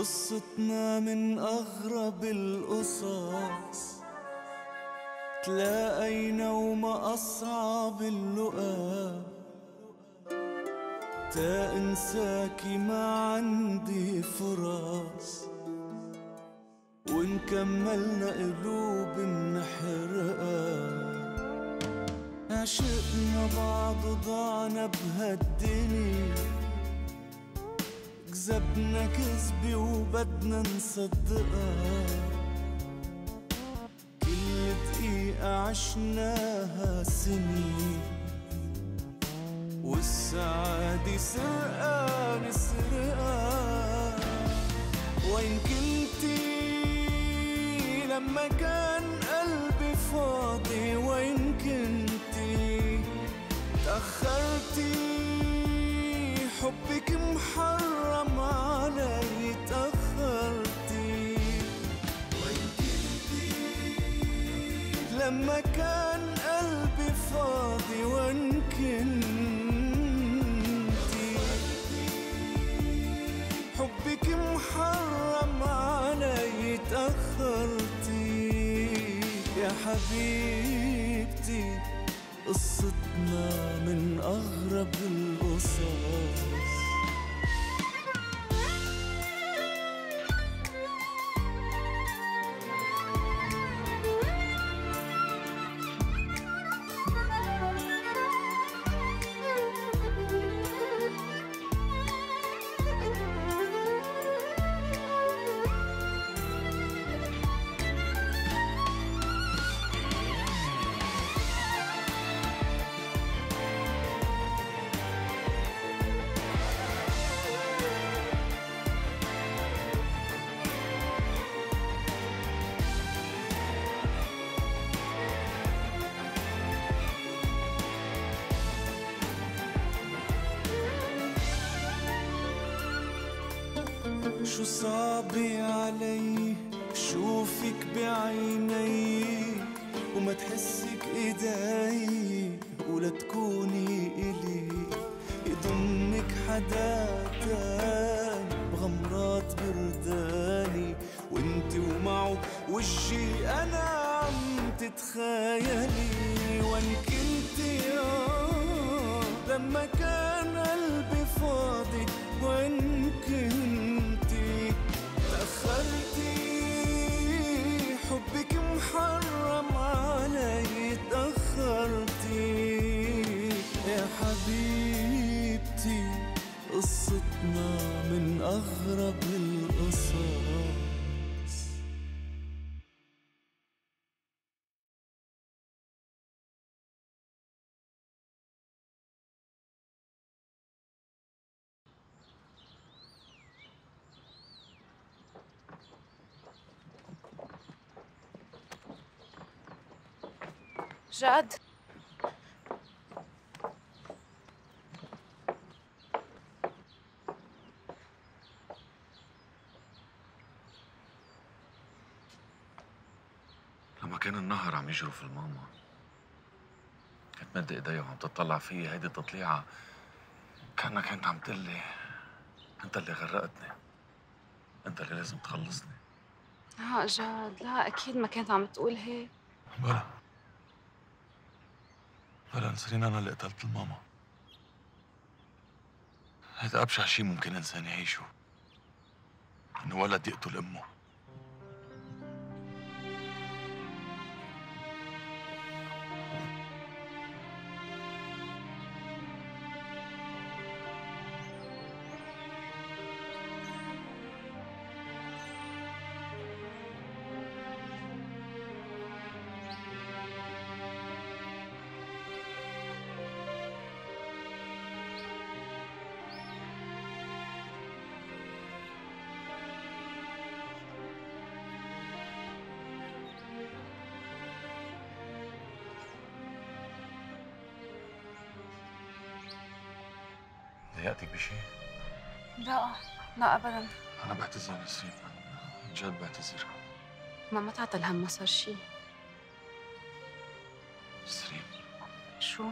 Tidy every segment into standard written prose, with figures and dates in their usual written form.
قصتنا من أغرب القصص، تلاقينا وما أصعب اللقاء. تا انساكي ما عندي فرص، وإن كملنا قلوب نحرقها. عشقنا بعض وضعنا بهالدنيا، كذبنا كذبي وبدنا نصدقها. كل دقيقة عشناها سنين، والسعادة سرقة نسرقها. وين كنتي لما كان قلبي فاضي؟ وين كنتي؟ تأخرتي، حبك محرم علي، تأخرتي. وين كنتي لما كان قلبي فاضي؟ وين كنتي؟ حبك محرم علي، تأخرتي. يا حبيبتي قصتنا من أغرب القصص. شو صعبي علي شوفك بعيني، وما تحسك ايدي ولا تكوني الي. يضمك حدا تاني بغمرات برداني، وانتي ومعه وجهي انا عم تتخيلي. وين كنتي لما كان قلبي فاضي؟ وين كنتي؟ تأخرتي، حبك محرم علي، تأخرتي. يا حبيبتي قصتنا من أغرب القصص. جاد، لما كان النهر عم يجرف الماما كانت مد ايديها وعم تطلع فيي. هيدي التطليعه كانك انت عم تقلي انت اللي غرقتني، انت اللي لازم تخلصني. لا جاد، لا اكيد ما كانت عم تقول هيك. بلا نسرين، أنا اللي قتلت الماما. هيدا أبشع شي ممكن إنسان يعيشه، إنه ولد يقتل أمه. ضايقتك بشيء؟ لا لا ابدا. انا بعتذر نسرين، عن جد بعتذر. ما تعطل هم، ما صار شيء. نسرين شو؟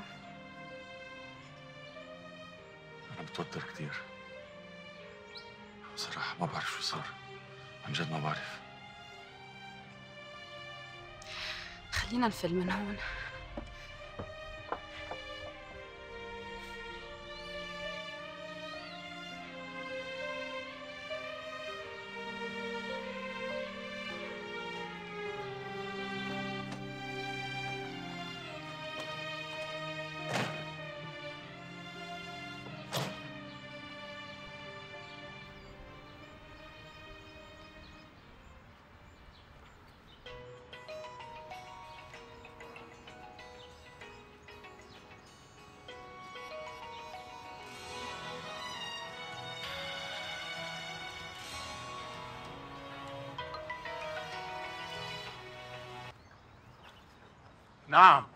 انا بتوتر كثير، بصراحة ما بعرف شو صار، عن جد ما بعرف. خلينا نفل من هون. نعم.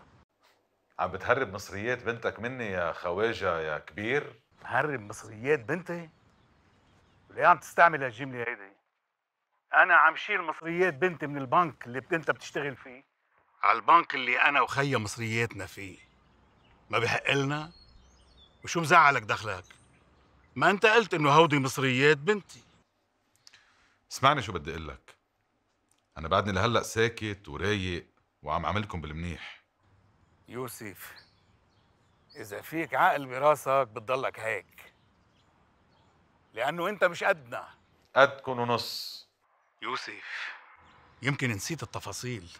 عم بتهرب مصريات بنتك مني يا خواجة يا كبير؟ مهرب مصريات بنتي؟ ليه عم تستعمل هالجملة هيدي؟ أنا عم شيل مصريات بنتي من البنك اللي أنت بتشتغل فيه على البنك اللي أنا وخيا مصرياتنا فيه. ما بحق لنا؟ وشو مزعلك دخلك؟ ما أنت قلت إنه هودي مصريات بنتي. اسمعني شو بدي أقول لك. أنا بعدني لهلأ ساكت ورايق وعم عملكم بالمنيح. يوسف، إذا فيك عقل براسك بتضلك هيك، لأنه أنت مش قدنا. قدكن ونص. يوسف، يمكن نسيت التفاصيل،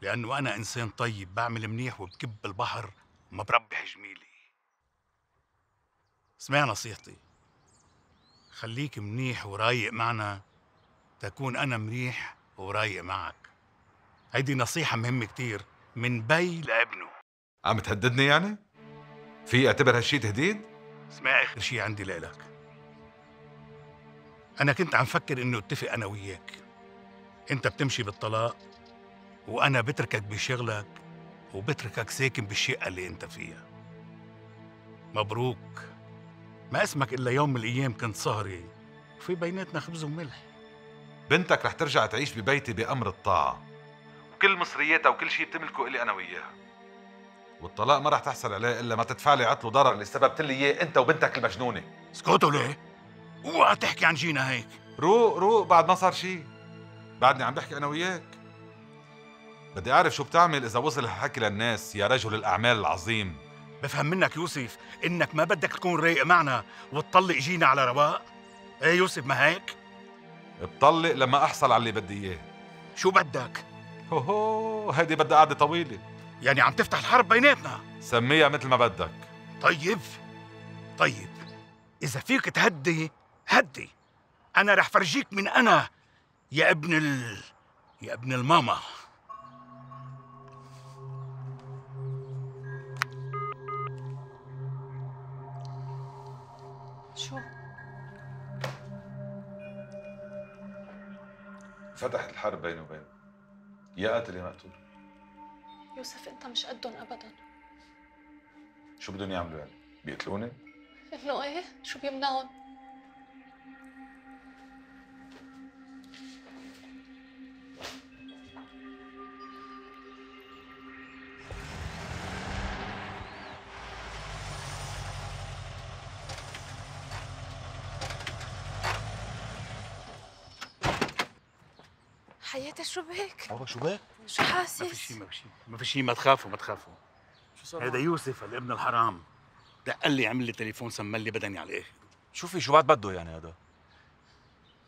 لأنه أنا إنسان طيب بعمل منيح وبكب البحر وما بربح جميلي. اسمع نصيحتي، خليك منيح ورايق معنا تكون أنا منيح ورايق معك. هيدي نصيحة مهمة كتير من بي لابنه. عم تهددني يعني؟ في اعتبر هالشي تهديد؟ اسمع آخر شي عندي لإلك. أنا كنت عم فكر إنه اتفق أنا وياك. أنت بتمشي بالطلاق وأنا بتركك بشغلك وبتركك ساكن بالشقة اللي أنت فيها. مبروك. ما اسمك إلا يوم من الأيام كنت سهري وفي بيناتنا خبز وملح. بنتك رح ترجع تعيش ببيتي بأمر الطاعة. كل مصرياتها وكل شيء بتملكه إلي أنا وياها. والطلاق ما رح تحصل عليه إلا ما تدفع لي عطل وضرر اللي سببت لي إياه أنت وبنتك المجنونة. اسكتوا ليه؟ اوعى تحكي عن جينا هيك. روق بعد ما صار شيء. بعدني عم بحكي أنا وياك. بدي أعرف شو بتعمل إذا وصل الحكي للناس يا رجل الأعمال العظيم. بفهم منك يوسف إنك ما بدك تكون رايق معنا وتطلق جينا على رواق. إيه يوسف ما هيك؟ بطلق لما أحصل على اللي بدي إياه. شو بدك؟ اوه هيدي بدها قعده طويله. يعني عم تفتح الحرب بيناتنا. سميها مثل ما بدك. طيب اذا فيك تهدي هدي. انا رح فرجيك من انا يا ابن الماما. شو فتحت الحرب بينه وبينه؟ يا قاتل يا مقتول. يوسف انت مش قدهم ابدا. شو بدهم يعملوا يعني؟ بيقتلوني؟ انه ايه؟ شو بيمنعهم؟ حياتي شو بك؟ بابا شو بك؟ شو حاسس؟ ما في شيء ما تخافوا. شو صار؟ هذا يوسف الابن الحرام دق لي عمل لي تليفون سمى لي بدني على الاخر. شو في؟ شو بعد بده يعني هذا؟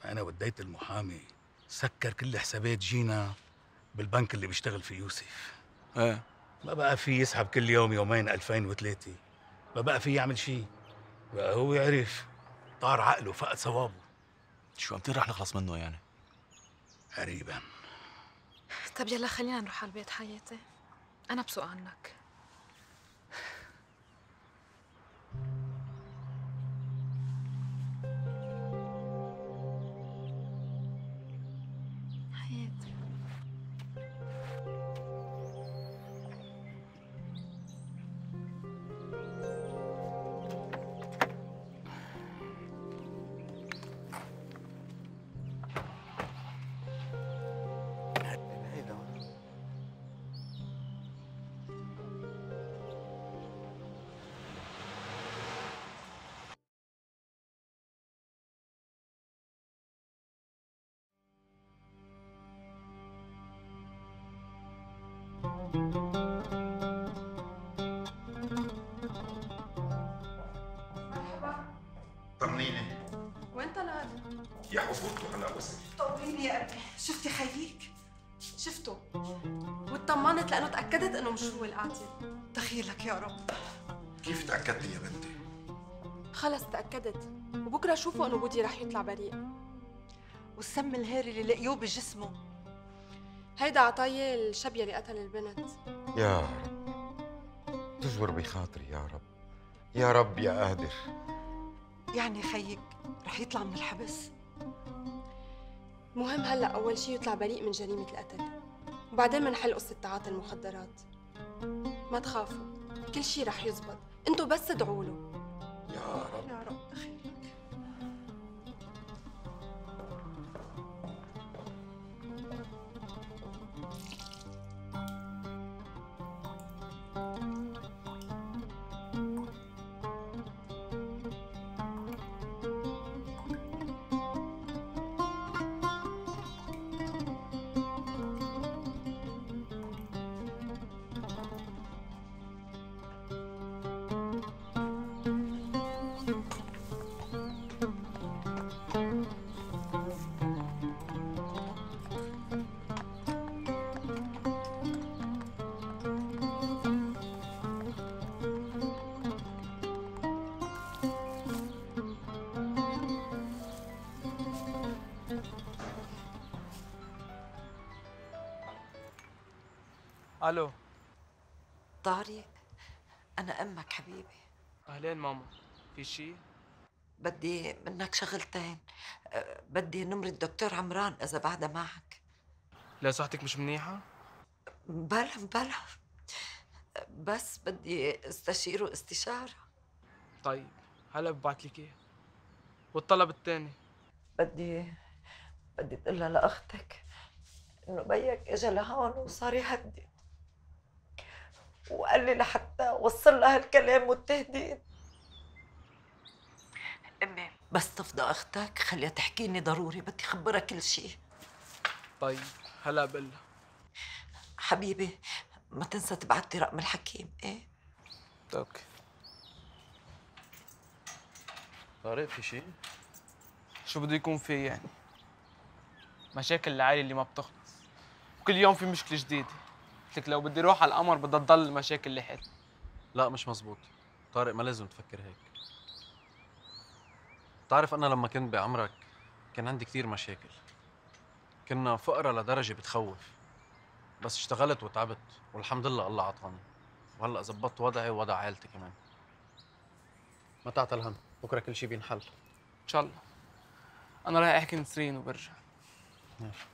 انا وديت المحامي سكر كل حسابات جينا بالبنك اللي بيشتغل فيه يوسف. ايه ما بقى في يسحب كل يوم يومين 2003. ما بقى في يعمل شيء. بقى هو يعرف طار عقله فقد صوابه. شو عم تنرح نخلص منه يعني؟ قريبا. طب يلا خلينا نروح على البيت حياتي، أنا بسوق عنك. حياتي طمنيني. وانت لهادي؟ يا حبوبته على وسخ. طمنيني يا قلبي، شفتي خييك؟ شفته واتطمنت لانه تاكدت انه مش هو القاتل. تخيلك يا رب. كيف تاكدتي يا بنتي؟ خلص تاكدت، وبكره شوفوا انه بودي رح يطلع بريء. والسم الهاري اللي لقيوه بجسمه هيدا عطايا الشبيه اللي قتل البنت. يا رب تجبر بخاطري، يا رب يا رب يا قادر. يعني خيك رح يطلع من الحبس؟ مهم هلا اول شيء يطلع بريء من جريمه القتل، وبعدين بنحل قصه تعاطي المخدرات. ما تخافوا، كل شيء رح يزبط، انتوا بس ادعوا له. يا رب يا رب تخيلك. الو طارق، أنا أمك حبيبي. أهلين ماما، في شي؟ بدي منك شغلتين، بدي نمرة الدكتور عمران إذا بعدها معك. لا صحتك مش منيحة؟ بلا بلا، بس بدي استشيره استشارة. طيب هلا ببعت لك إياه. والطلب الثاني؟ بدي تقلها لأختك إنه بيك إجا لهون وصار يهدد، وقال لي لحتى وصل لها الكلام والتهديد. امي بس تفضى اختك، خليها تحكيني ضروري، بدي خبرها كل شيء. طيب هلا بقلها. حبيبي ما تنسى تبعتي رقم الحكيم. ايه اوكي. طارق في شيء؟ شو بده يكون في يعني؟ مشاكل العائله اللي ما بتخلص، وكل يوم في مشكله جديده. قلت لك لو بدي اروح على القمر بدها تضل المشاكل لحد. لا مش مزبوط طارق، ما لازم تفكر هيك. بتعرف انا لما كنت بعمرك كان عندي كثير مشاكل، كنا فقرة لدرجه بتخوف، بس اشتغلت وتعبت والحمد لله الله عطاني، وهلا زبطت وضعي ووضع عائلتي كمان. ما تعطى الهم، بكره كل شيء بينحل ان شاء الله. انا رايح احكي نسرين وبرجع. ماشي.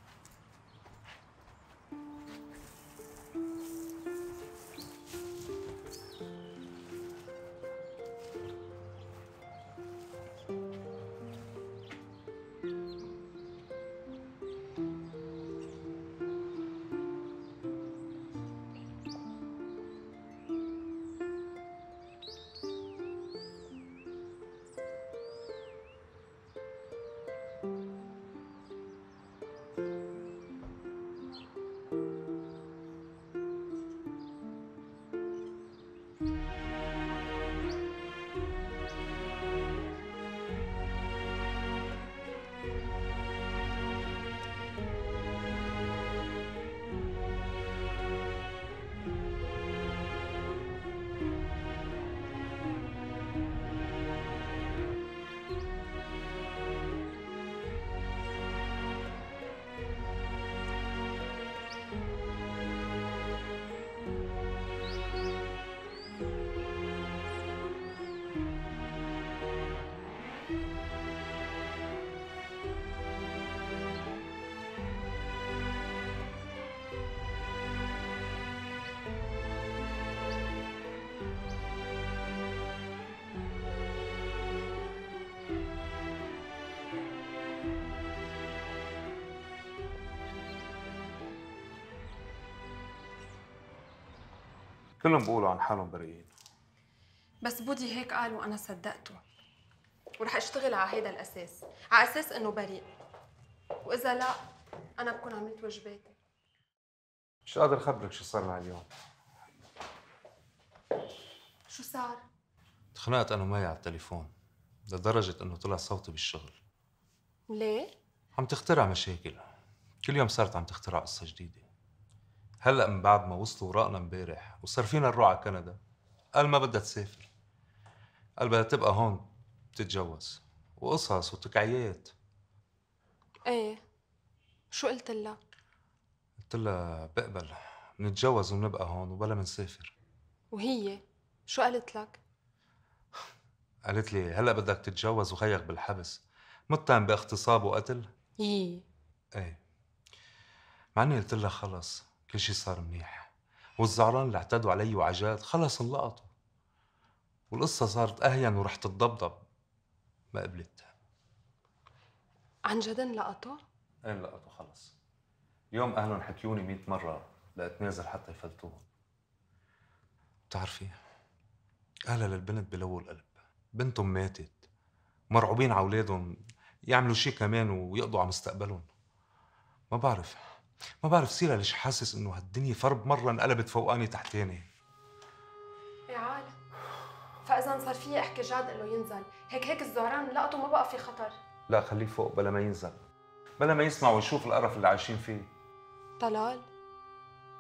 كلهم بيقولوا عن حالهم بريئين، بس بودي هيك قال وانا صدقته، ورح اشتغل على هيدا الاساس، على اساس انه بريء، واذا لا انا بكون عملت واجباتي. مش قادر اخبرك شو صار معي اليوم. شو صار؟ اتخنقت انا وماي على التليفون، لدرجة انه طلع صوتي بالشغل. ليه؟ عم تخترع مشاكل، كل يوم صارت عم تخترع قصة جديدة. هلا من بعد ما وصلوا وراقنا امبارح وصار فينا نروح على كندا، قال ما بدها تسافر، قال بدها تبقى هون تتجوز، وقصص وتكعيات. ايه شو قلت لها؟ قلت لها بقبل، بنتجوز وبنبقى هون وبلا منسافر. وهي شو قالت لك؟ قالت لي هلا بدك تتجوز وخيك بالحبس متهم باغتصاب وقتل. ايه مع اني قلت لها خلص كل شيء صار منيح، والزعران اللي اعتدوا علي وعجاد خلص انلقطوا، والقصه صارت اهين ورح تتضبضب. ما قبلت. عن جد انلقطوا؟ ايه انلقطوا خلص. اليوم اهلهم حكيوني 100 مره لاتنازل حتى يفلتوهم. بتعرفي اهلها للبنت بلووا القلب، بنتهم ماتت، مرعوبين على اولادهم يعملوا شيء كمان ويقضوا على مستقبلهم. ما بعرف سيلا ليش حاسس انه هالدنيا فرب مره انقلبت فوقاني تحتاني. يا عالم، فاذا صار فيي احكي جاد انه ينزل، هيك الزهران لقطوا ما بقى في خطر. لا خليه فوق بلا ما ينزل، بلا ما يسمع ويشوف القرف اللي عايشين فيه. طلال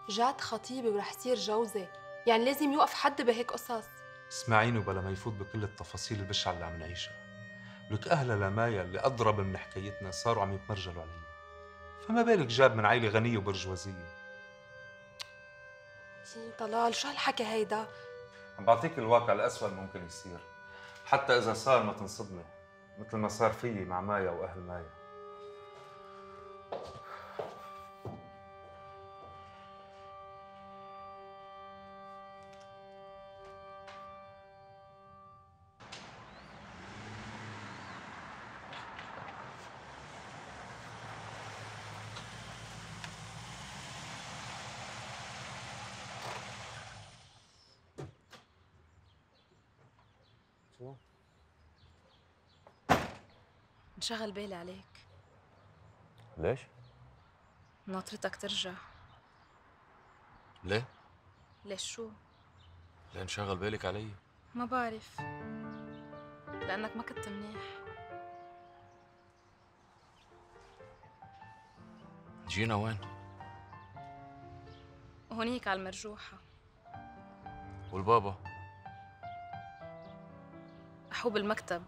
جاد خطيبي ورح يصير جوزي، يعني لازم يوقف حد بهيك قصص. اسمعيني وبلا ما يفوت بكل التفاصيل البشعه اللي عم نعيشها. لك اهلها لمايا اللي اضرب من حكايتنا صاروا عم يتمرجلوا علي، فما بالك جاد من عائله غنيه وبرجوازيه. طلال شو هالحكي هيدا؟ عم بعطيك الواقع الاسوء اللي ممكن يصير، حتى اذا صار ما تنصدمي مثل ما صار فيي مع مايا واهل مايا. انشغل بالي عليك. ليش؟ ناطرتك ترجع. ليه؟ ليش شو؟ لأن شغل بالك علي. ما بعرف، لأنك ما كنت منيح. جينا وين؟ هونيك على المرجوحة. والبابا؟ أحوب المكتب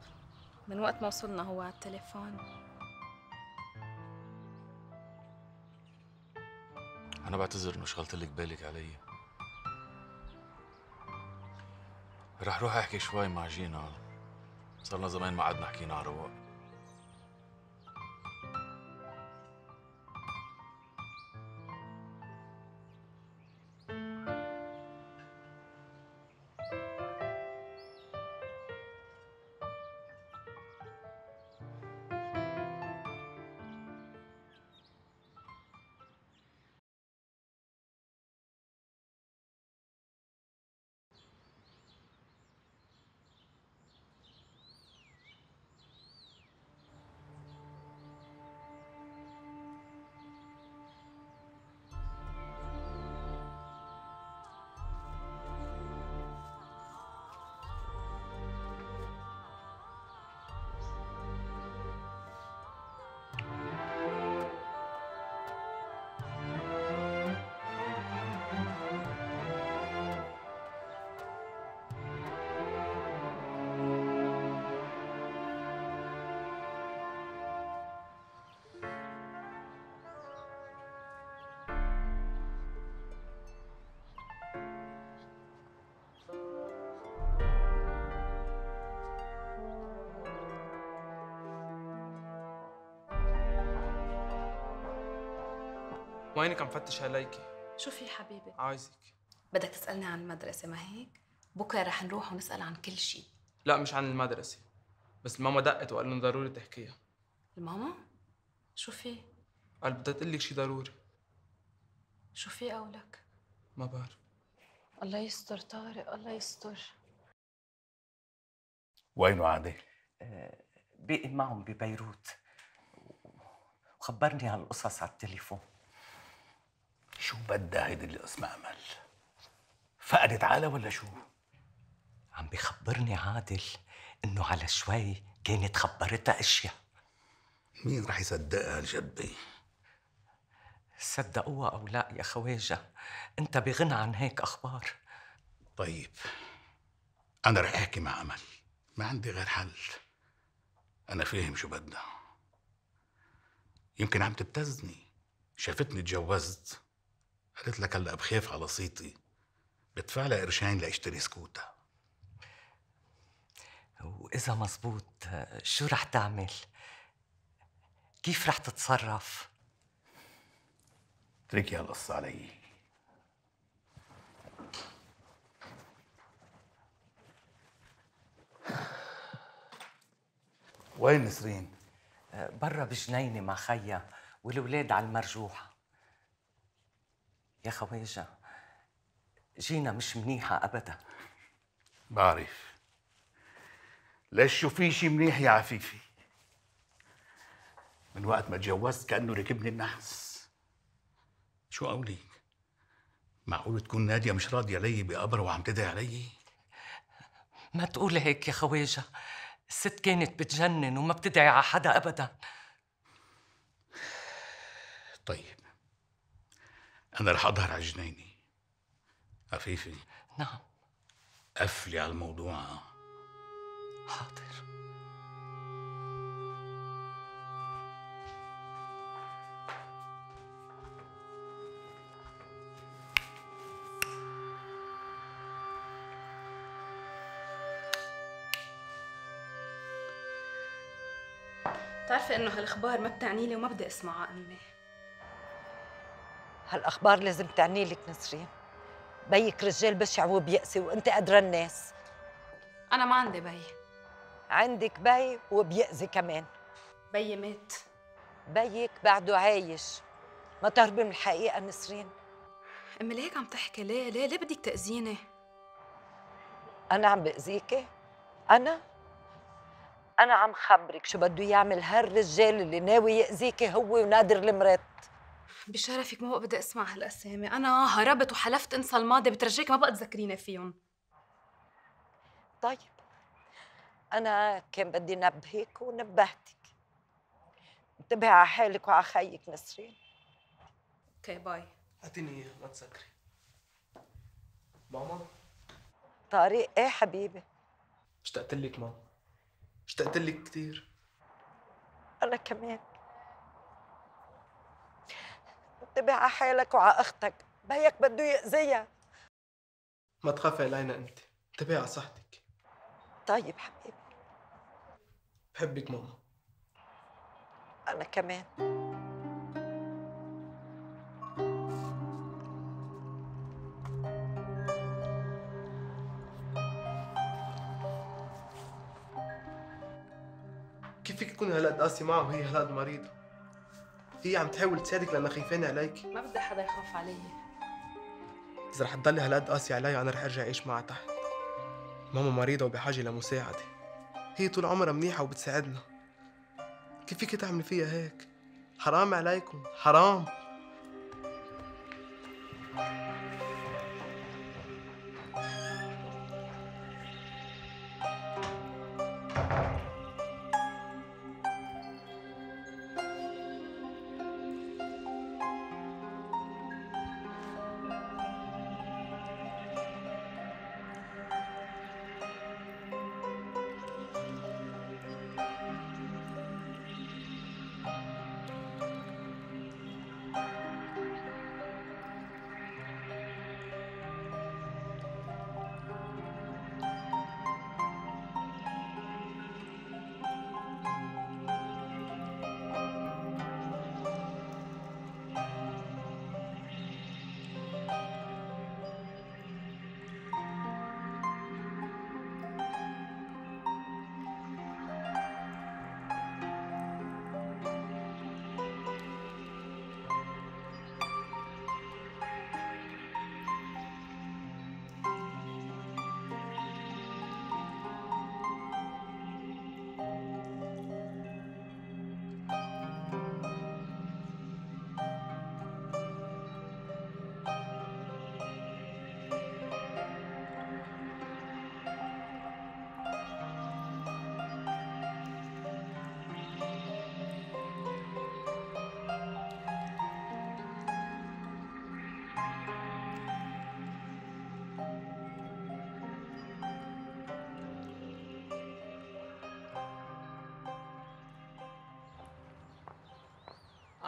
من وقت ما وصلنا هو على التليفون. أنا بعتذر إنه شغلتلك بالك علي. رح روح أحكي شوي مع جينا، صرنا زمان ما قعدنا حكينا على رواق. وينك عم فتش عليكي؟ شو في حبيبي؟ عايزك. بدك تسألني عن المدرسة ما هيك؟ بكره رح نروح ونسأل عن كل شيء. لا مش عن المدرسة، بس الماما دقت وقال لهم ضروري تحكيها. الماما؟ شو في؟ قال بدها تقول لك شيء ضروري. شو في قولك؟ ما بعرف. الله يستر طارق، الله يستر. وينه عادل؟ بقي معهم ببيروت، وخبرني هالقصص على التليفون. شو بدها هيدي اللي اسمها أمل؟ فقدت عقلها ولا شو؟ عم بخبرني عادل انه على شوي كانت خبرتها اشياء. مين رح يصدقها الجبة؟ صدقوها او لا يا خواجه، انت بغنى عن هيك اخبار. طيب انا رح احكي مع امل، ما عندي غير حل. انا فاهم شو بدها، يمكن عم تبتزني. شافتني اتجوزت قالت لك هلا بخاف على صيتي، بدفع لها قرشين لاشتري سكوتها. واذا مزبوط شو رح تعمل؟ كيف رح تتصرف؟ اتركي هالقصة علي. وين نسرين؟ برا بجنينة مع خيا والولاد على المرجوحة. يا خواجة جينا مش منيحة أبدا. بعرف. ليش شو في شي منيح يا عفيفي؟ من وقت ما تجوزت كأنه ركبني النحس. شو قولك؟ معقول تكون نادية مش راضية علي بقبر وعم تدعي علي؟ ما تقول هيك يا خواجة، الست كانت بتجنن وما بتدعي على حدا أبدا. طيب أنا رح أظهر على جنيني. عفيفي. نعم. قفلي على الموضوع. حاضر. بتعرفي انه هالاخبار ما بتعني لي وما بدي اسمعها امي. هالاخبار لازم تعني لك نسرين. بيك رجال بشع وبيأسي وانت قدرة الناس. انا ما عندي بي. عندك بي وبيأذي كمان. بي مات. بيك بعده عايش. ما تهربي من الحقيقة نسرين. امي ليه هيك عم تحكي؟ ليه؟ ليه بدك تأذيني؟ انا عم بأذيكي؟ أنا عم خبرك شو بده يعمل هالرجال اللي ناوي يأذيكي هو ونادر المرات. بشرفك ما بقى بدي أسمع هالأسامي، أنا هربت وحلفت أنسى الماضي، بترجيك ما بقى تذكريني فيهم. طيب أنا كان بدي نبهك ونبهتك. انتبهي على حالك وعلى خيك نسرين. أوكي باي. أعطيني إياه ما تسكري. ماما؟ طارق إيه حبيبي؟ اشتقت لك ماما. اشتقت لك كثير. أنا كمان. انتبه على حالك وعلى أختك، بيك بده يأذيها. ما تخافي علينا أنت، انتبهي على صحتك. طيب حبيبي. بحبك ماما. أنا كمان. كيف تكون هالقد قاسي معها وهي هالقد مريضة؟ هي عم تحاول تساعدك لأنها خايفانة عليك. ما بدي حدا يخاف علي. إذا رح تضلي هالقد قاسي علي أنا رح أرجع أعيش معها تحت. ماما مريضة وبحاجة لمساعدة. هي طول عمرها منيحة وبتساعدنا. كيف فيك تعملي فيها هيك؟ حرام عليكم، حرام.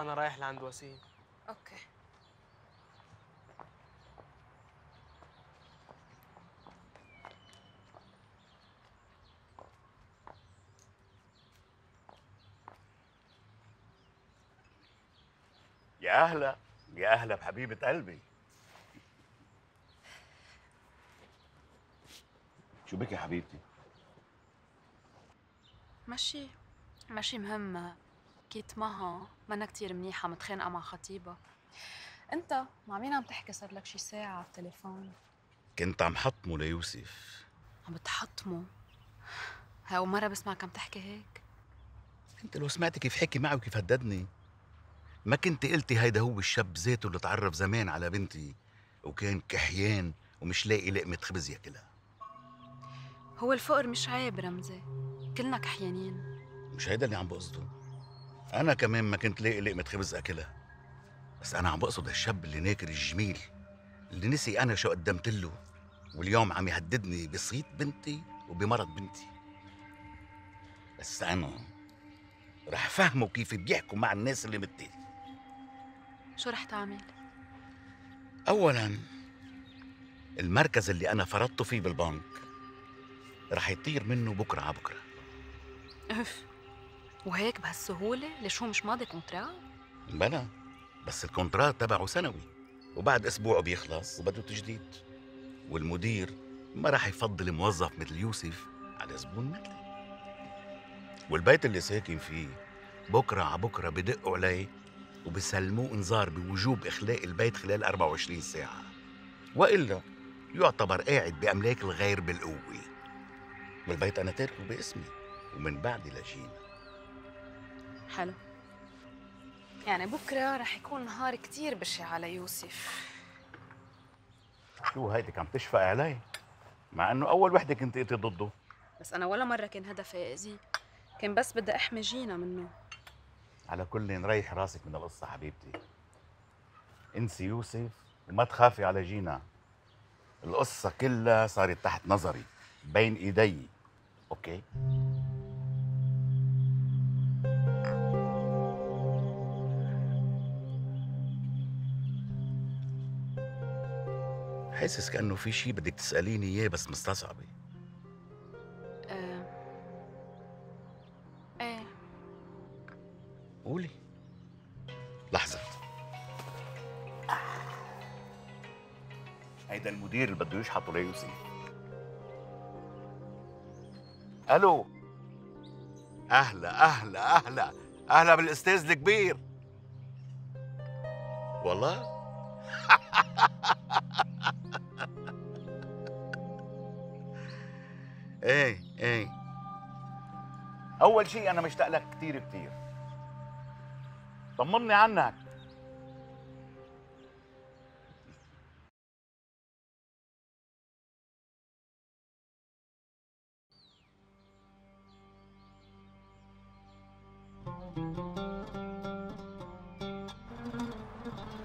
انا رايح لعند وسيم. اوكي. يا اهلا يا اهلا بحبيبة قلبي. شو بك يا حبيبتي؟ ماشي ماشي مهمة، كيت معها مانا كتير منيحة، متخانقة مع خطيبها. أنت مع مين عم تحكي؟ صار لك شي ساعة على التليفون. كنت عم حطمه ليوسف. عم بتحطمه؟ هاي أول مرة بسمعك عم تحكي هيك. أنت لو سمعتي كيف حكي معي وكيف هددني ما كنت قلتي هيدا هو الشاب ذاته اللي تعرف زمان على بنتي وكان كحيان ومش لاقي لقمة خبز ياكلها. هو الفقر مش عيب رمزي، كلنا كحيانين. مش هيدا اللي عم بقصده، أنا كمان ما كنت لاقي لقمة خبز أكلها، بس أنا عم بقصد هالشاب اللي ناكر الجميل اللي نسي أنا شو قدمت له واليوم عم يهددني بصيت بنتي وبمرض بنتي. بس أنا رح فهمه كيف بيحكوا مع الناس اللي مثلي. شو رح تعمل؟ أولاً المركز اللي أنا فرضته فيه بالبنك رح يطير منه بكرة على بكرة. اف وهيك بهالسهولة؟ ليش هو مش ماضي كونترا؟ بلا، بس الكونترا تبعه سنوي وبعد اسبوعه بيخلص وبده تجديد، والمدير ما راح يفضل موظف مثل يوسف على زبون مثلي، والبيت اللي ساكن فيه بكره على بكره بدقوا عليه وبسلموه انذار بوجوب اخلاء البيت خلال 24 ساعة، والا يعتبر قاعد باملاك الغير بالقوة، والبيت انا تاركه باسمي ومن بعد لجينا. حلو، يعني بكره رح يكون نهار كتير بشع على يوسف. شو هيدك عم تشفق علي؟ مع انه اول وحده كنت قلتي ضده. بس انا ولا مره كان هدفي اذيه، كان بس بدي احمي جينا منه. على كل نريح راسك من القصه حبيبتي، انسي يوسف وما تخافي على جينا، القصه كلها صارت تحت نظري بين ايدي. اوكي؟ حاسس كأنه في شيء بدك تسأليني إياه بس مستصعبة. إيه قولي. لحظة، هيدا المدير اللي بده يشحطه ليوسف. ألو. أهلا أهلا أهلا أهلا بالأستاذ الكبير. والله؟ ايه ايه. اول شيء انا مشتاق لك كثير كثير، طمني عنك.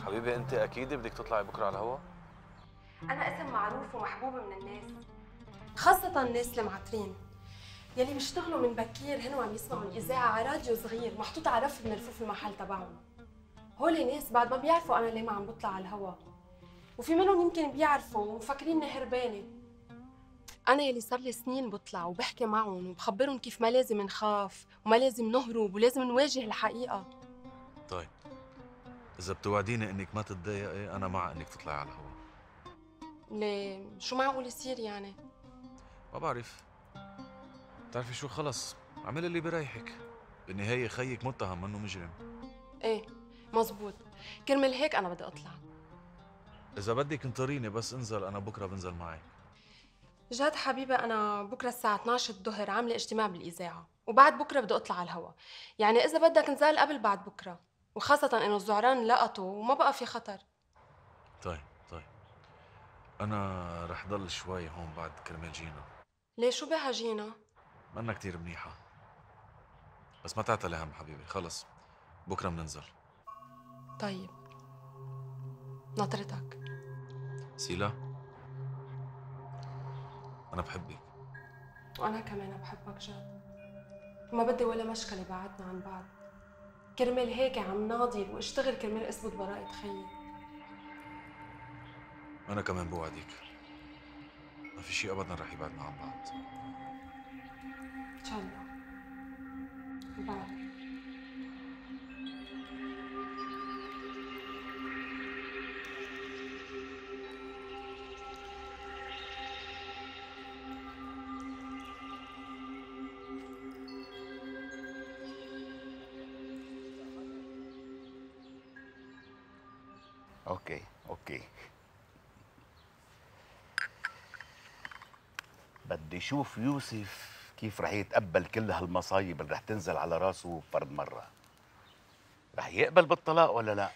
حبيبي انت اكيد بدك تطلعي بكره على الهوا؟ انا اسم معروف ومحبوب من الناس، خاصة الناس المعترين يلي بيشتغلوا من بكير هن وعم يسمعوا الإذاعة على راديو صغير محطوط على رف من رفوف المحل تبعهم. هول ناس بعد ما بيعرفوا أنا ليه ما عم بطلع على الهوا، وفي منهم يمكن بيعرفوا ومفكرين إني هربانة. أنا يلي صار لي سنين بطلع وبحكي معهم وبخبرهم كيف ما لازم نخاف وما لازم نهرب ولازم نواجه الحقيقة. طيب إذا بتوعديني إنك ما تتضايقي أنا مع إنك تطلعي على الهوا. ليه؟ شو معقول يصير يعني؟ ما بعرف. بتعرفي شو، خلص اعملي اللي بريحك، بالنهايه خيك متهم منه مجرم. ايه مزبوط، كرمال هيك انا بدي اطلع. اذا بدك انطريني بس انزل، انا بكره بنزل معك. جاد حبيبي انا بكره الساعه 12 الظهر عامله اجتماع بالاذاعه وبعد بكره بدي اطلع على الهوا، يعني اذا بدك نزال قبل بعد بكره، وخاصه انه الزعران لقطوا وما بقى في خطر. طيب طيب انا رح ضل شوي هون بعد كرمال جينا. ليه شو بها جينا؟ منا كتير منيحة، بس ما تعتلي هم حبيبي، خلص بكرة مننزل. طيب ناطرتك. سيلا أنا بحبك. وأنا كمان بحبك جاد، ما بدي ولا مشكلة بعدنا عن بعض، كرمال هيك عم ناضل واشتغل كرمال اثبت براءة خيي. أنا كمان بوعدك ما في شيء أبداً رح يبعدنا عن بعض. إن شاء الله. باي. اوكي بدي شوف يوسف كيف رح يتقبل كل هالمصايب اللي رح تنزل على راسه بفرد مرة. رح يقبل بالطلاق ولا لا؟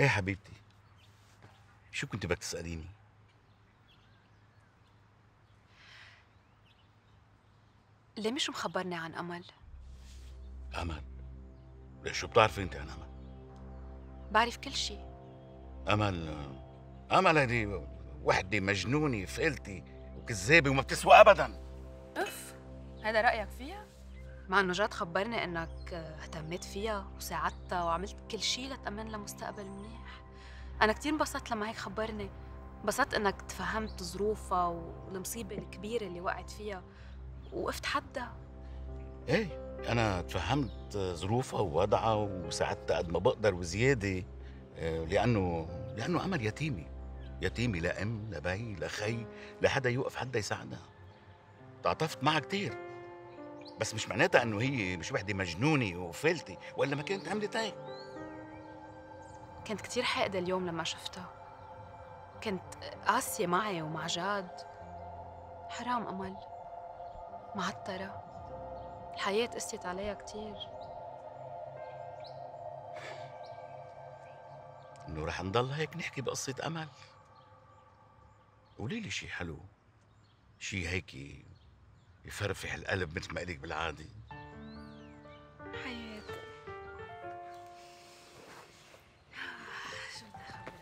ايه حبيبتي، شو كنت بدك تسأليني؟ ليه مش مخبرني عن أمل؟ أمل؟ ليه شو بتعرفي أنت عن أمل؟ بعرف كل شيء. أمل هذه وحدة مجنونة فقلتي وكذابة وما بتسوى أبداً. أف، هذا رأيك فيها؟ مع إنه جاد خبرني إنك اهتميت فيها وساعدتها وعملت كل شيء لتأمن لها مستقبل منيح. أنا كتير انبسطت لما هيك خبرني، انبسطت إنك تفهمت ظروفها والمصيبة الكبيرة اللي وقعت فيها ووقفت حدها. إيه، أنا تفهمت ظروفها ووضعها وساعدتها قد ما بقدر وزيادة، لأنه أمل يتيمة لا أم لا بي لا خي لا حدا يوقف حدا يساعدها. تعاطفت معها كتير، بس مش معناتها أنه هي مش وحدة مجنونة وفلتي، وإلا ما كانت عملت هيك. كنت كتير حاقدة اليوم لما شفتها، كنت قاسية معي ومع جاد. حرام أمل، معطرة، الحياة قست عليها كتير. إنه رح نضل هيك نحكي بقصة أمل؟ قولي لي شي حلو، شي هيك يفرفح القلب مثل ما إلك بالعادي. حياتي شو بدي أخبرك؟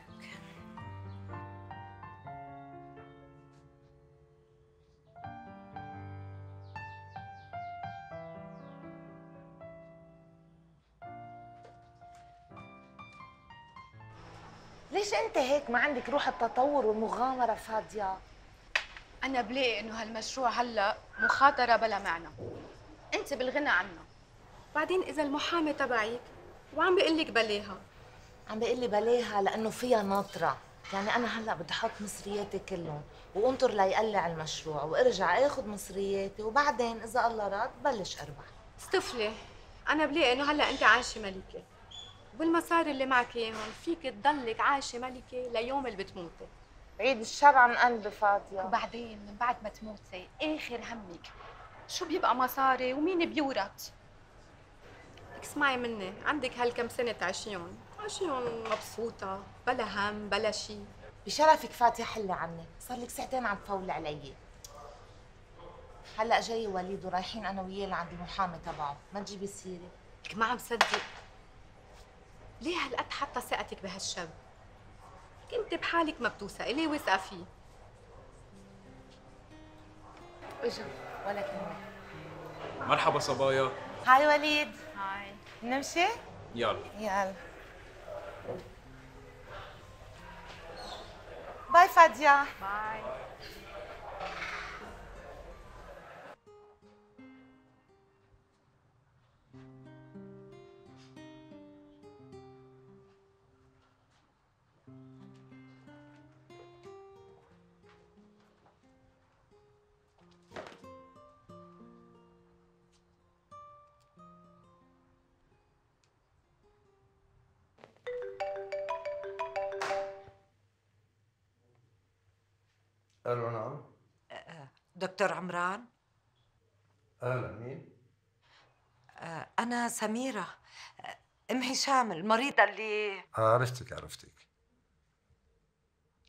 ليش أنت هيك ما عندك روح التطور والمغامرة فاضية؟ أنا بلاقي إنه هالمشروع هلا مخاطرة بلا معنى. أنت بالغنى عنه. بعدين إذا المحامي تبعك وعم بيقول لك بلاها. عم بيقول لي بلاها لأنه فيها ناطرة، يعني أنا هلا بدي أحط مصرياتي كلهم وأنطر ليقلع المشروع وأرجع آخذ مصرياتي وبعدين إذا الله راد بلش أربح. استفلي، أنا بلاقي إنه هلا أنت عايشة ملكة. بالمصاري اللي معك اياهم فيك تضلك عايشه ملكه ليوم اللي بتموتي. عيد الشر عن قلبي فاضيه. وبعدين من بعد ما تموتي اخر همك شو بيبقى مصاري ومين بيورث؟ اسمعي مني، عندك هالكم سنه تعيشيهم مبسوطه بلا هم بلا شيء. بشرفك فاتيه حلي عني، صار لك ساعتين عم تفول علي. هلا جاي وليد ورايحين انا وياه لعند المحامي تبعه، ما تجيبي سيره. لك ما عم صدق، ليه هالقد حتى ثقتك بهالشاب؟ كنت بحالك ما بتوثقي، ليه واثقه فيه؟ اجا ولا كلمة. مرحبا صبايا. هاي وليد. هاي. نمشي؟ يلا. باي فادية. باي. الو نعم. دكتور عمران. اهلا. مين؟ انا سميرة، ام هشام المريضة اللي عرفتك.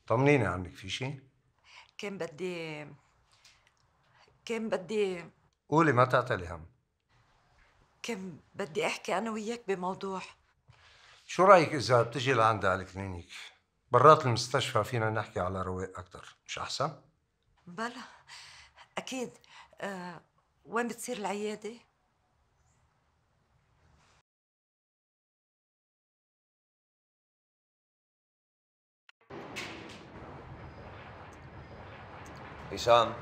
طمنيني عنك، في شيء؟ كان بدي قولي، ما تعتلي هم. كان بدي احكي انا وياك بموضوع. شو رايك اذا بتجي لعندي على الكلينيك؟ برات المستشفى فينا نحكي على رواق اكثر، مش احسن؟ بلا اكيد. وين بتصير العياده؟ هشام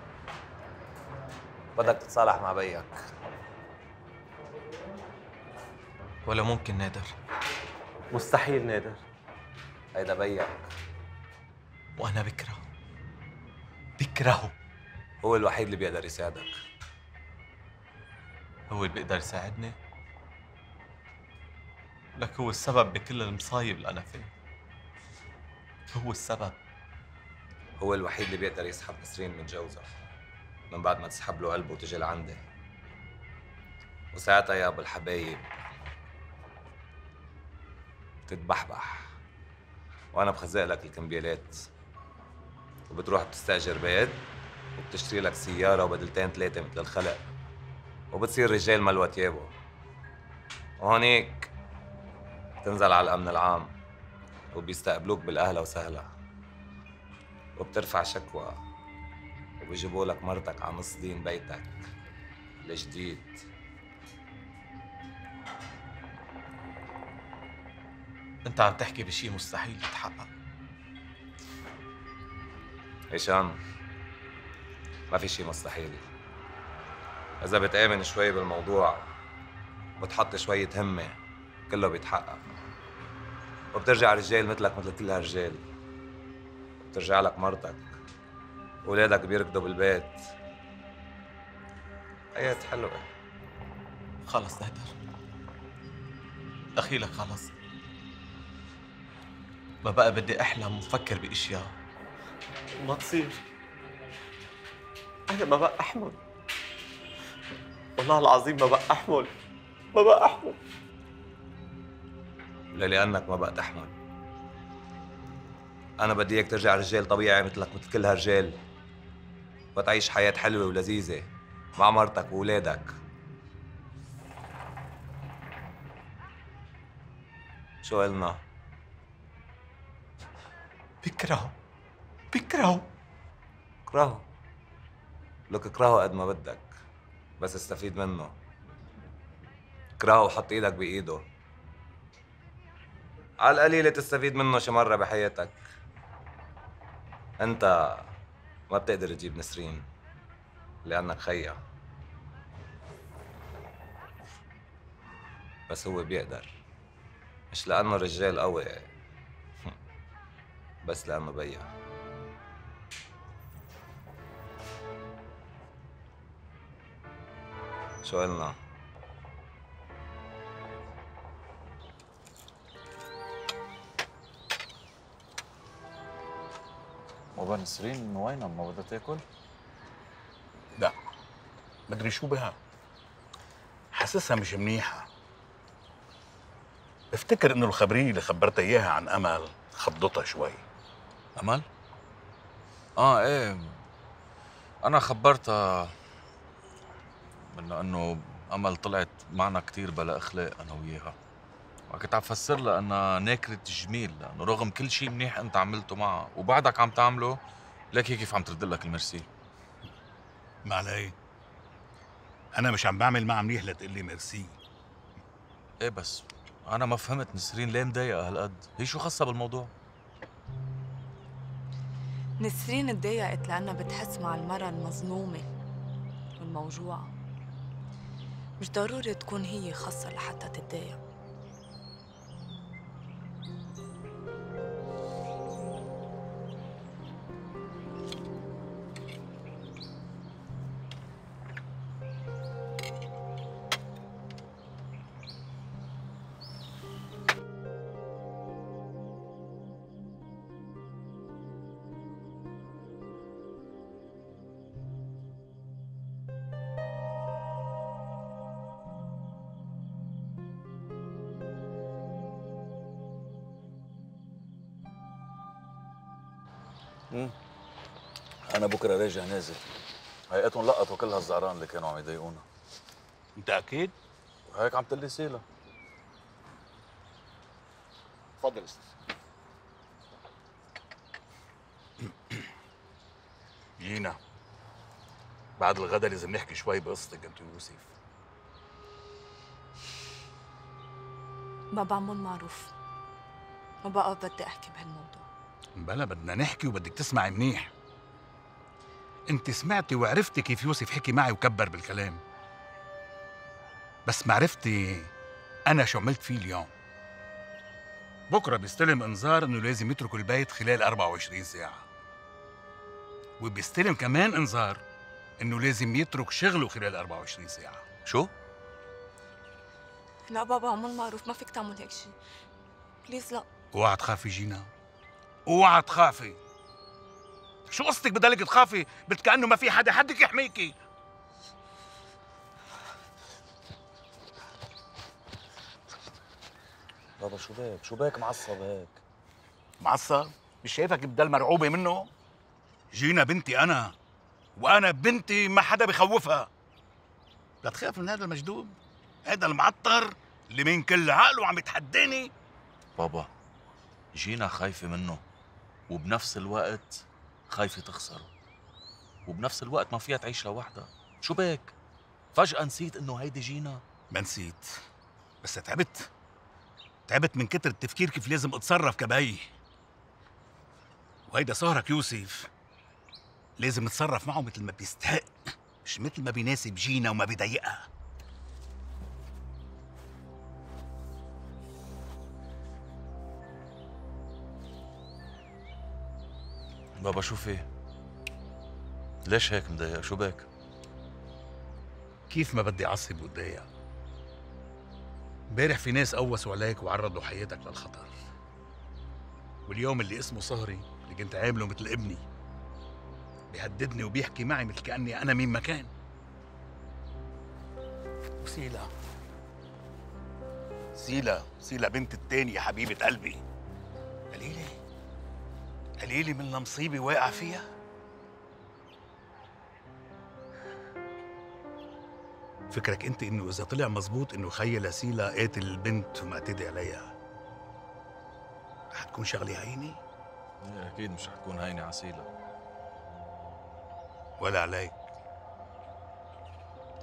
بدك تتصالح مع بيك ولا ممكن نادر؟ مستحيل نادر، هيدا بيك وأنا بكرهه بكرهه. هو الوحيد اللي بيقدر يساعدك. هو اللي بيقدر يساعدني؟ لك هو السبب بكل المصايب اللي أنا فيه، هو السبب. هو الوحيد اللي بيقدر يسحب نسرين من جوزها من بعد ما تسحب له قلبه وتجي لعندي، وساعتها يا ابو الحبايب بتتبحبح وانا بخزق لك الكمبيالات، وبتروح بتستاجر بيت وبتشتري لك سياره وبدلتين ثلاثه مثل الخلق، وبتصير رجال ملوى تيابه، وهونيك بتنزل على الامن العام وبيستقبلوك بالاهلا وسهلا، وبترفع شكوى وبيجيبوا لك مرتك على نص دين بيتك الجديد. انت عم تحكي بشيء مستحيل يتحقق. هشام ما في شيء مستحيل اذا بتآمن شوي بالموضوع وبتحط شوية همة، كله بيتحقق، وبترجع رجال مثلك مثل كل هالرجال، بترجع لك مرتك، اولادك بيركضوا بالبيت، حياة حلوة. خلص نهدر دخيلك، خلص ما بقى بدي احلم وفكر باشياء ما تصير. انا ما بقى احمل، والله العظيم ما بقى احمل، ما بقى احمل. لا لانك ما بقى تحمل، أنا بدي إياك ترجع رجال طبيعي مثلك مثل كل هالرجال، وتعيش حياة حلوة ولذيذة مع مرتك وولادك. شو قلنا؟ بكرهه بكرهه. اكرهه، لك اكرهه قد ما بدك بس استفيد منه. اكرهه وحط إيدك بإيده، على القليلة تستفيد منه شي مرة بحياتك. أنت ما بتقدر تجيب نسرين لأنك خيّا، بس هو بيقدر، مش لأنه رجال قوي بس لأنه بيّا. شو قلنا؟ وبا نسرين وينها؟ ما بدها تاكل؟ لا مدري شو بها، حاسسها مش منيحة. بفتكر انه الخبرية اللي خبرتها اياها عن امل خضتها شوي. امل؟ ايه انا خبرتها انه امل طلعت معنا كثير بلا اخلاق انا وياها، كنت عم فسر لها انها ناكرة جميل، لانه رغم كل شيء منيح انت عملته معها وبعدك عم تعمله. لك هيك كيف عم ترد لك الميرسي؟ ما علي، انا مش عم بعمل معها منيح لتقول لي ميرسي. ايه بس انا ما فهمت نسرين ليه مضايقه هالقد؟ هي شو خاصه بالموضوع؟ نسرين اتضايقت لانها بتحس مع المرأة المظلومه والموجوعه، مش ضروري تكون هي خاصه لحتى تتضايق. أنا بكرة راجع نازل، هيئتهم لقطوا كل هالزعران اللي كانوا عم يضايقونا. أنت أكيد؟ هيك عم تقلي سيلا. تفضل أستاذ. جينا بعد الغداء لازم نحكي شوي بقصتك أنت ويوسف. ما بعمل معروف، ما بقى بدي أحكي بهالموضوع. بلا بدنا نحكي وبدك تسمعي منيح. انت سمعتي وعرفتي كيف يوسف حكي معي وكبر بالكلام، بس ما عرفتي انا شو عملت فيه اليوم. بكره بيستلم انذار انه لازم يترك البيت خلال 24 ساعه، وبيستلم كمان انذار انه لازم يترك شغله خلال 24 ساعه. شو؟ لا بابا عمو المعروف، ما فيك تعمل هيك شيء، بليز. لا اوعى تخافي جينا، اوعى تخافي. شو قصتك بضلك تخافي؟ بت كأنه ما في حدا حدك يحميكي. بابا شو بك؟ شو بك معصب هيك؟ معصب؟ مش شايفك بضل مرعوبة منه؟ جينا بنتي أنا، وأنا بنتي ما حدا بخوفها. لا تخاف من هذا المجدوب، هذا المعطر اللي من كل عقله عم يتحداني. بابا جينا خايفة منه، وبنفس الوقت خايفة تخسره، وبنفس الوقت ما فيها تعيش لوحدها. شو بك؟ فجأة نسيت إنه هيدي جينا؟ ما نسيت، بس تعبت. تعبت من كتر التفكير كيف لازم أتصرف كبي. وهيدا صهرك يوسف، لازم نتصرف معه مثل ما بيستحق، مش مثل ما بيناسب جينا وما بيضايقها. بابا شوفي، ليش هيك مضايق؟ شو بك؟ كيف ما بدي اعصب واتضايق؟ امبارح في ناس قوسوا عليك وعرضوا حياتك للخطر، واليوم اللي اسمه صهري اللي كنت عامله مثل ابني بيهددني وبيحكي معي مثل كأني أنا مين مكان. وسيلا، سيلا، سيلا بنت التانية حبيبة قلبي، قليلة قليلة من المصيبة واقع فيها. فكرك أنت إنه إذا طلع مظبوط إنه خيل سيلا قاتل البنت ومعتدي عليها، رح تكون شغلة هينة؟ أكيد مش رح تكون هينة على سيلا ولا علي.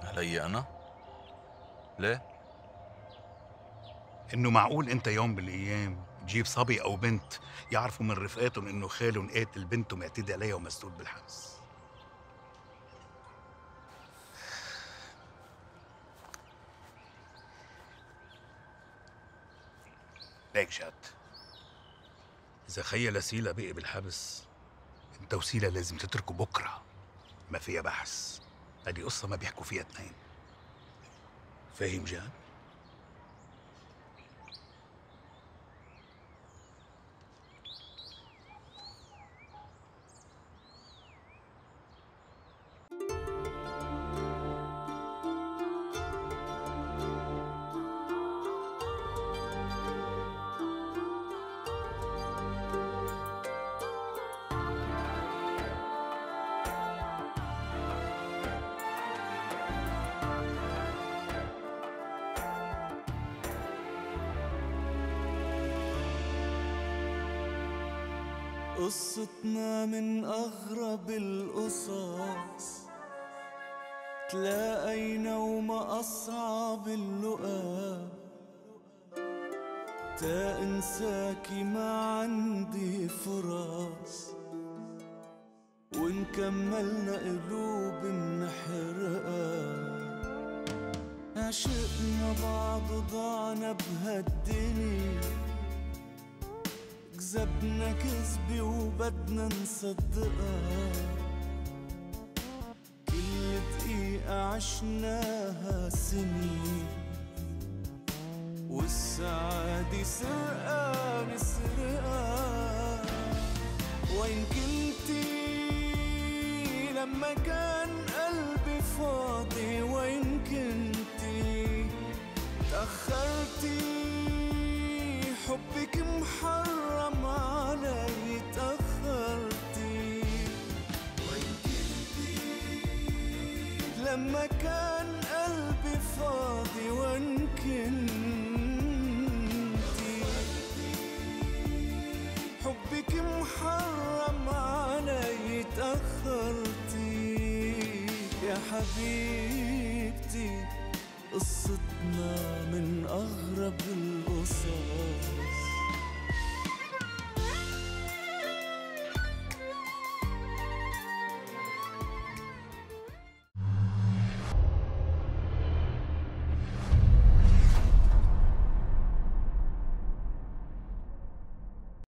علي أنا؟ ليه؟ إنه معقول أنت يوم بالأيام تجيب صبي أو بنت يعرفوا من رفقاتهم إنه خالهم قاتل بنته معتدي عليها ومسدود بالحبس. ليك جاد، إذا خيل سيلا بقي بالحبس، أنت وسيلا لازم تتركوا بكرة، ما فيها بحث، هذه قصة ما بيحكوا فيها اثنين. فاهم جاد؟ قصتنا من أغرب القصص، تلاقينا وما أصعب اللقاء، تا أنساكي ما عندي فرص، وإن كملنا قلوب انحرقا. عشقنا بعض وضعنا بهالدنيا، كذبنا كذبي وبدنا نصدقها، كل دقيقة عشناها سنين، والسعادة سرقة نسرقها. وين كنتي لما كان قلبي فاضي؟ وين كنتي؟ تأخرتي، حبك محرم علي، تأخرتي. وين كنتي لما كان قلبي فاضي؟ وين كنتي؟ حبك محرم علي، تأخرتي يا حبيبي.